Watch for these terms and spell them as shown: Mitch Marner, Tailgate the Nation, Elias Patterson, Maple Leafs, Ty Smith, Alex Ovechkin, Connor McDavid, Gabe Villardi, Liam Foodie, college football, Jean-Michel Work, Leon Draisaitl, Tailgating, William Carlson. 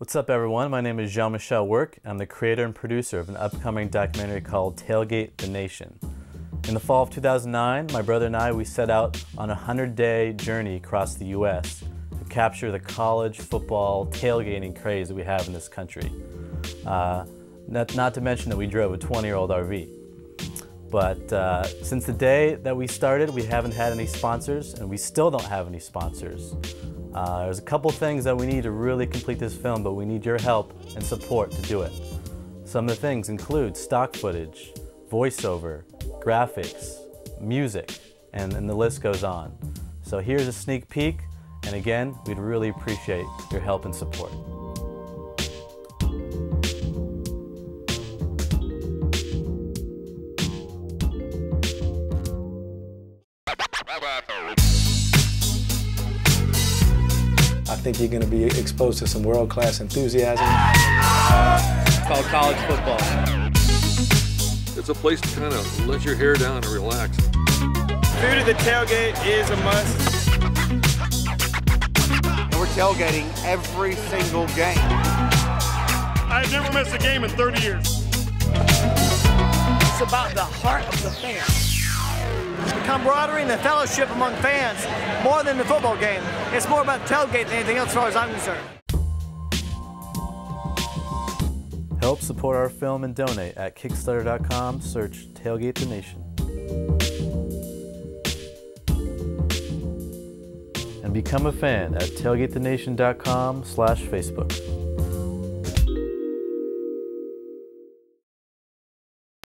What's up, everyone? My name is Jean-Michel Work. I'm the creator and producer of an upcoming documentary called Tailgate the Nation. In the fall of 2009, my brother and I, we set out on a 100-day journey across the U.S. to capture the college football tailgating craze that we have in this country. Not to mention that we drove a 20-year-old RV. But since the day that we started, we haven't had any sponsors, and we still don't have any sponsors. There's a couple things that we need to really complete this film, but we need your help and support to do it. Some of the things include stock footage, voiceover, graphics, music, and the list goes on. So here's a sneak peek, and again, we'd really appreciate your help and support. I think you're going to be exposed to some world-class enthusiasm. It's called college football. It's a place to kind of let your hair down and relax. Food at the tailgate is a must. And we're tailgating every single game. I've never missed a game in 30 years. It's about the heart of the fan. The camaraderie and the fellowship among fans, more than the football game. It's more about tailgate than anything else as far as I'm concerned. Help support our film and donate at Kickstarter.com, search Tailgate the Nation. And become a fan at TailgateTheNation.com/Facebook.